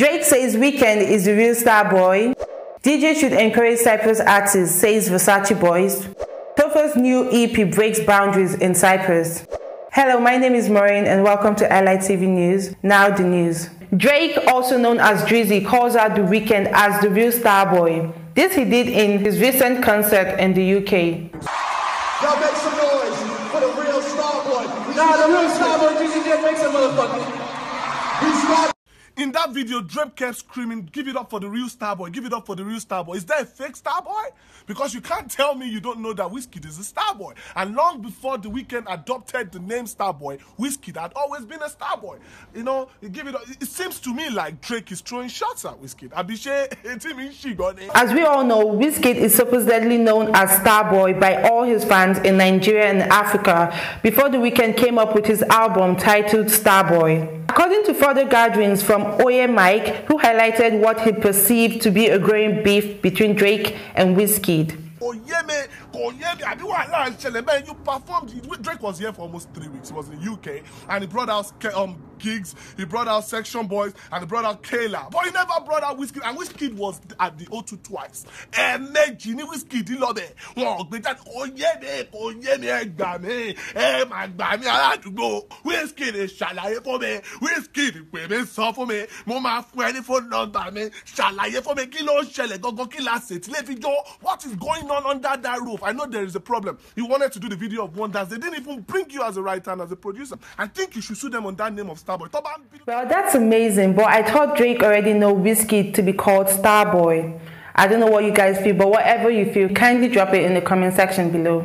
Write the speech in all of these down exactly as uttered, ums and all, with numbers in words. Drake says Weeknd is the real Starboy. D J should encourage Cyprus artists, says Versace Boys. Topha's new E P breaks boundaries in Cyprus. Hello, my name is Maureen and welcome to iLite T V News, now the news. Drake, also known as Drizzy, calls out The Weeknd as the real Starboy. This he did in his recent concert in the U K. Y'all make some noise for the real Starboy. Nah, the real Starboy Drizzy did make some motherfucker. In that video, Drake kept screaming, give it up for the real Starboy, give it up for the real Starboy. Is there a fake Starboy? Because you can't tell me you don't know that Wizkid is a Starboy. And long before The Weeknd adopted the name Starboy, Wizkid had always been a Starboy. You know, give it up. It seems to me like Drake is throwing shots at Wizkid. As we all know, Wizkid is supposedly known as Starboy by all his fans in Nigeria and Africa before The Weeknd came up with his album titled Starboy. According to further gatherings from Oye Mike, who highlighted what he perceived to be a growing beef between Drake and Wizkid. You performed, Drake was here for almost three weeks, he was in the U K, and he brought out um, gigs, he brought out Section Boys, and he brought out Kayla, but he never brought out Wizkid, and Wizkid was at the O two twice. What is going on under that roof? I know there is a problem. You wanted to do the video of Wonders. They didn't even bring you as a writer and as a producer. I think you should sue them on that name of Starboy. Well, that's amazing, but I thought Drake already know Wizkid to be called Starboy. I don't know what you guys feel, but whatever you feel, kindly drop it in the comment section below.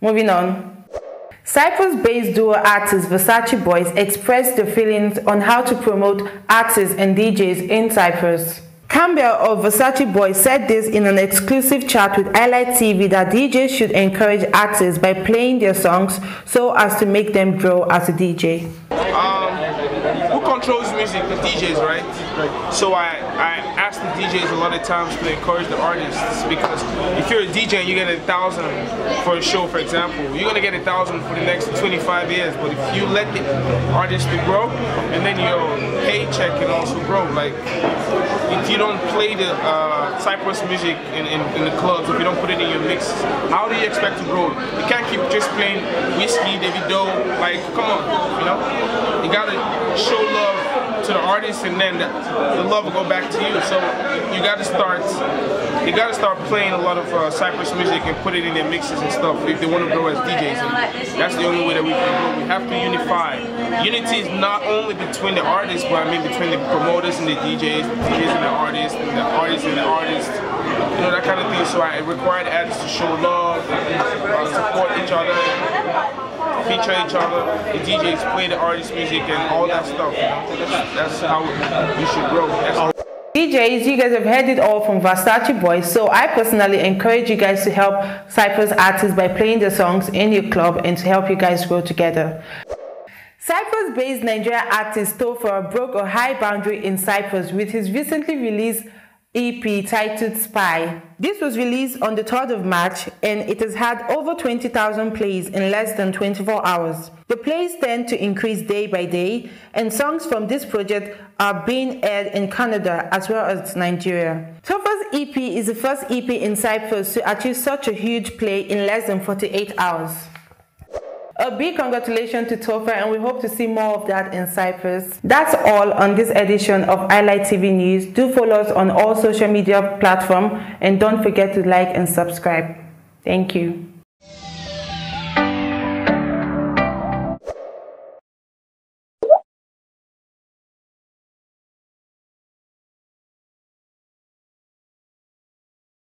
Moving on. Cyprus-based duo artist Versace Boys expressed their feelings on how to promote artists and D Js in Cyprus. Campbell of Versace Boys said this in an exclusive chat with iLite T V that D Js should encourage artists by playing their songs so as to make them grow as a D J. Um, who controls music? The D Js, right? So I, I ask the D Js a lot of times to encourage the artists, because if you're a D J and you get a thousand for a show, for example, you're going to get a thousand for the next twenty-five years, but if you let the artist grow, and then your paycheck can also grow. Like, if you don't play the uh, Cyprus music in, in, in the clubs, if you don't put it in your mix, how do you expect to grow? You can't keep just playing Wizkid, Davido, like, come on, you know? You gotta show love to the artist, and then the, the love will go back to you. So you gotta start, you gotta start playing a lot of uh, Cyprus music and put it in their mixes and stuff if they want to grow as D Js. And that's the only way that we can grow. We have to unify. Unity is not only between the artists, but I mean between the promoters and the D Js, the D Js and the artists, and the artists and the artists, you know, that kind of thing. So I require the artists to show love, uh, support each other, feature each other, the D Js play the artist music and all that stuff. That's how you should grow. That's D Js, you guys have heard it all from Versace Boys, so I personally encourage you guys to help Cyprus artists by playing the songs in your club and to help you guys grow together. Cyprus-based Nigerian artist Topha broke a high boundary in Cyprus with his recently released E P titled Spy. This was released on the third of March and it has had over twenty thousand plays in less than twenty-four hours. The plays tend to increase day by day, and songs from this project are being aired in Canada as well as Nigeria. Topha's E P is the first E P in Cyprus to achieve such a huge play in less than forty-eight hours. A big congratulations to Topha, and we hope to see more of that in Cyprus. That's all on this edition of iLite T V News. Do follow us on all social media platforms and don't forget to like and subscribe. Thank you.